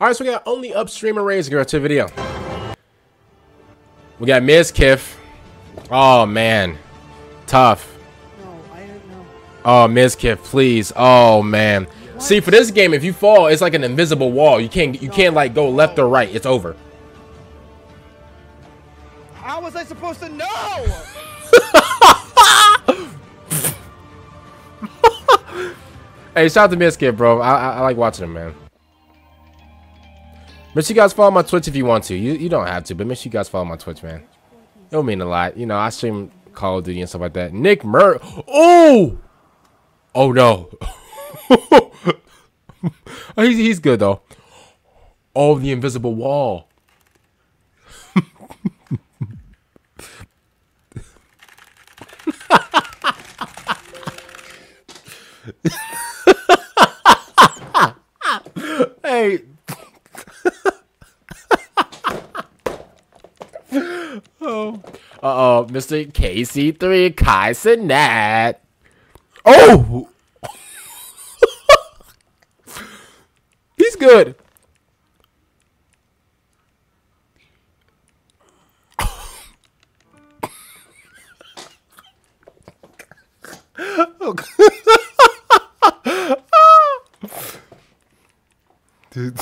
All right, so we got only up streamer raising her to video. We got Miss Kiff. Oh man, tough. No, I don't know. Oh, Miss Kiff, please. Oh man. What? See, for this game, if you fall, it's like an invisible wall. You can't like go left or right. It's over. How was I supposed to know? Hey, shout out to Miss Kiff, bro. I like watching him, man. Make sure you guys follow my Twitch if you want to. You don't have to, but make sure you guys follow my Twitch, man. It'll mean a lot. You know, I stream Call of Duty and stuff like that. Nick Murray. Oh! Oh, no. he's good, though. Oh, the invisible wall. Hey. Oh. Uh-oh, Mr. KC3 Kaisenat. Oh! He's good. Dude.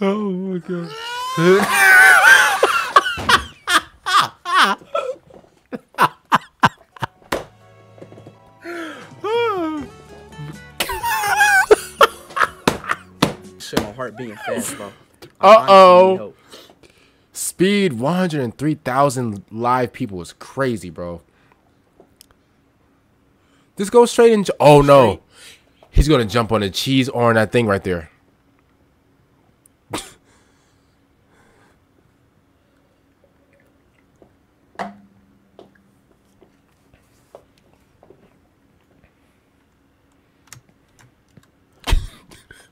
Oh my god. Shit, my heart beating fast, bro. Uh-oh. Speed 103,000 live people is crazy, bro. This goes straight into... Oh, no. He's going to jump on the cheese or on that thing right there.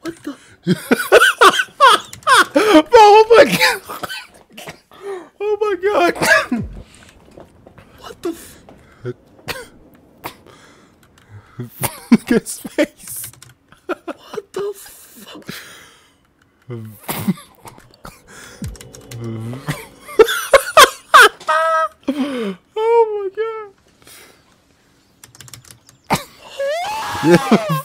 What the? Oh my god! Oh my god! What the? Look at his face. What the fuck? Oh my god!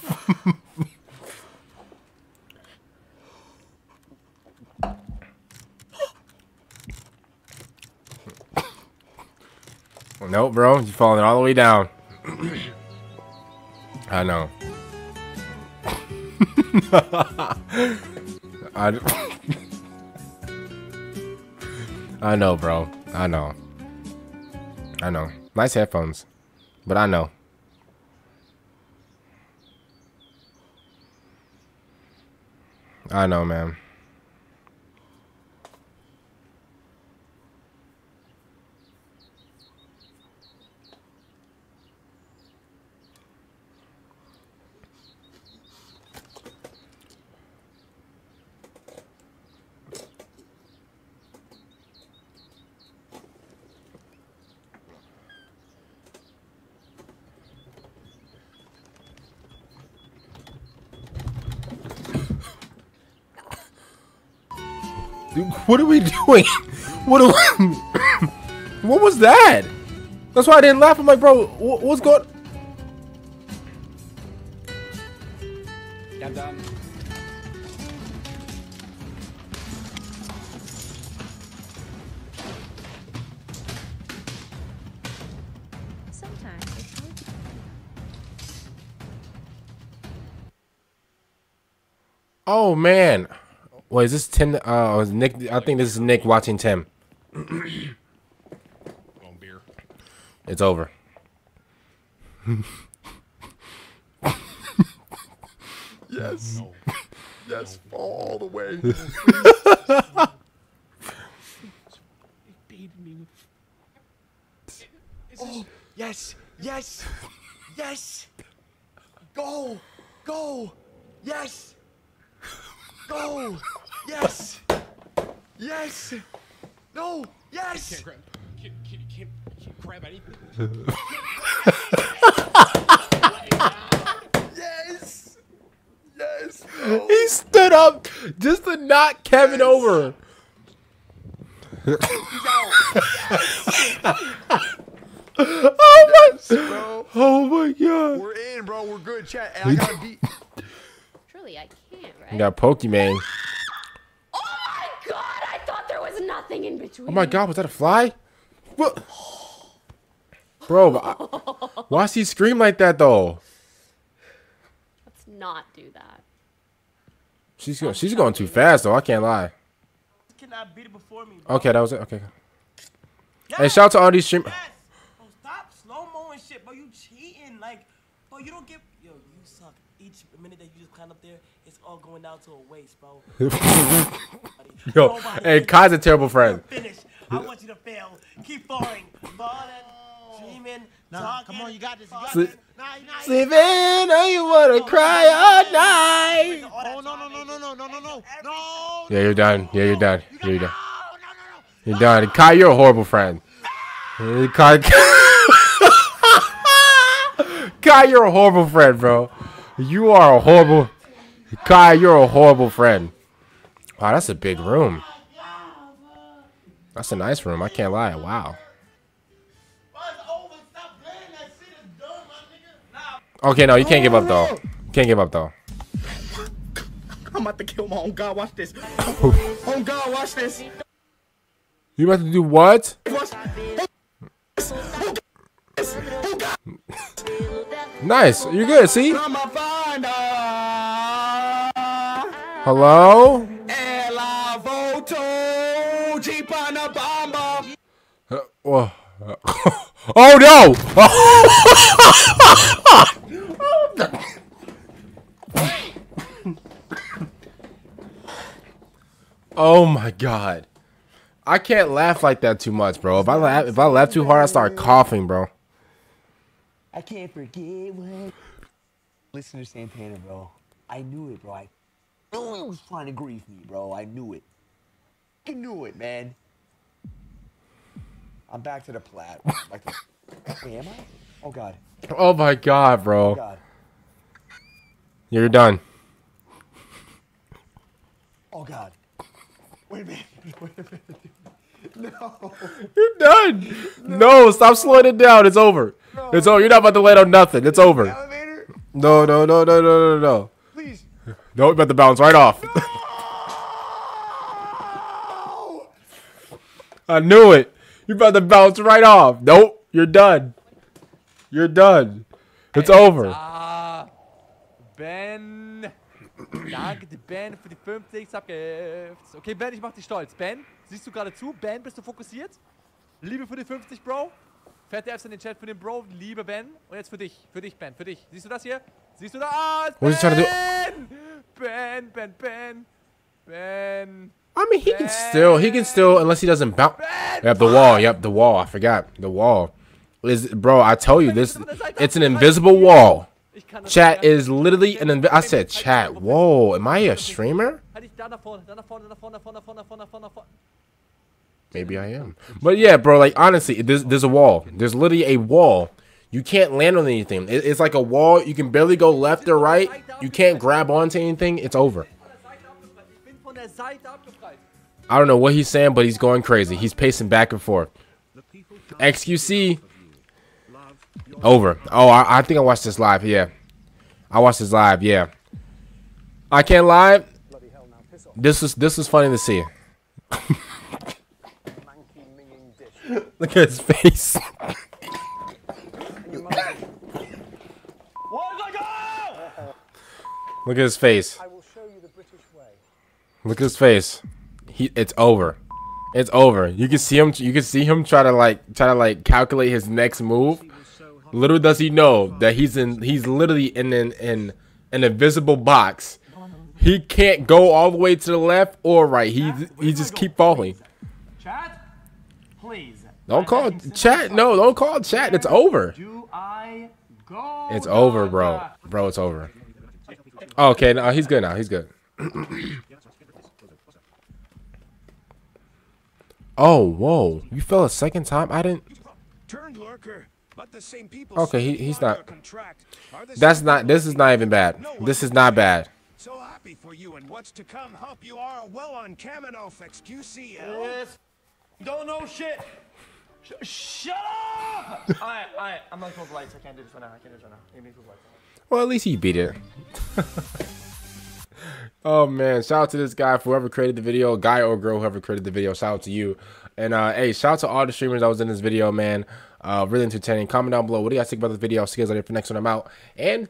Nope, bro. You're falling all the way down. I know. I know, bro. I know. I know. Nice headphones. But I know. I know, man. What are we doing? What was that? That's why I didn't laugh. I'm like, bro, what's going? I'm done. Oh man. Wait, is this Tim? Is Nick? I think this is Nick watching Tim. It's over. Yes. No. Yes, no. All the way. Oh, yes, yes, yes. Go, go, yes. Go! Yes! Yes! No! Yes! Can't grab. Can't grab anything. Yes! He stood up just to knock Kevin over. Oh my! Bro. Oh my God! We're in, bro. We're good. Chat. And I got beat. Truly, I can't. Right? You got Pokemon. Oh my God! I thought there was nothing in between. Oh my God! Was that a fly? What? Bro, why does he scream like that though? Let's not do that. She's going too fast though. I can't lie. Cannot beat it before me, bro. Okay, that was it. Okay. Yes. Hey, shout out to all these streamers. Yes. Shit, but you cheating, like, bro, you don't get, yo, you suck. Each minute that you just climb up there, it's all going down to a waste, bro. Yo, nobody, hey, Kai's a terrible friend. Finish. I want you to fail. Keep falling, balling, dreaming, talking. Come on, you got this. Sleeping, now you wanna cry all night. Oh no. Yeah, you're done. Yeah, you're done. Yeah, you're done. You're done. Kai, you're a horrible friend. Kai. Kai, you're a horrible friend, bro. You are a horrible... Kai, you're a horrible friend. Wow, that's a big room. That's a nice room, I can't lie. Wow. Okay, no, you can't give up, though. You can't give up, though. I'm about to kill my own God. Watch this. Oh, God, watch this. You about to do what? Nice, you're good, see? Hello? Oh no! Oh my God. I can't laugh like that too much, bro. If I laugh too hard, I start coughing, bro. I can't forget what. Listen to Stan Panam, bro. I knew it, bro. I knew he was trying to grieve me, bro. I knew it. I knew it, man. I'm back to the plat. Like, wait, am I? Oh God. Oh my God, bro. Oh God. You're done. Oh God. Wait a minute. Wait a minute. No. You're done. No. No, stop slowing it down. It's over. No. It's over. You're not about to let on nothing. It's over. Elevator? No, no, no, no, no, no, no. Please. No, you're about to bounce right off. No! I knew it. You're about to bounce right off. Nope. You're done. You're done. It's over. Ben. Danke, Ben, für die 50 Subgifts. Okay, Ben, ich mach dich stolz. Ben, siehst du gerade zu? Ben, bist du fokussiert? Liebe für die 50, Bro. Fette F's in den Chat für den Bro. Liebe, Ben. Und jetzt für dich, Ben, für dich. Siehst du das hier? Siehst du da? Ah, oh, Ben! Ben, Ben, Ben, Ben. I mean, he can still, unless he doesn't bounce. Yep, the wall. Yep, the wall. I forgot. The wall. Is, bro, I tell you, this, it's an invisible wall. Chat is literally an inv- I said chat. Whoa, am I a streamer? Maybe I am. But yeah, bro, like honestly, there's a wall. There's literally a wall. You can't land on anything. It's like a wall. You can barely go left or right. You can't grab onto anything. It's over. I don't know what he's saying, but he's going crazy. He's pacing back and forth. XQC. Over. Oh, I think I watched this live. Yeah, I watched this live. Yeah, I can't lie. This was funny to see. Look at his face. Look at his face. Look at his face. It's over. It's over. You can see him. You can see him try to like calculate his next move. Little does he know that he's literally in an invisible box. He can't go all the way to the left or right. He just keep falling. Chat, please. Don't call chat. No, don't call chat. It's over. It's over, bro. Bro, it's over. Okay, no, he's good now. He's good. Oh, whoa. You fell a second time? I didn't. Okay, he's not. That's not. This is not even bad. This is not bad. for you and what's to come. Hope you are well on Kamenoff, XQC. Yes. Don't know shit. Shut up! Alright, I'm not full of lights. I can't do this right now. You need full lights. Well, at least he beat it. Oh man, shout out to this guy, whoever created the video, guy or girl, whoever created the video, shout out to you. And hey, shout out to all the streamers that was in this video, man. Really entertaining. Comment down below what do you guys think about this video. See you guys later for the next one. I'm out. And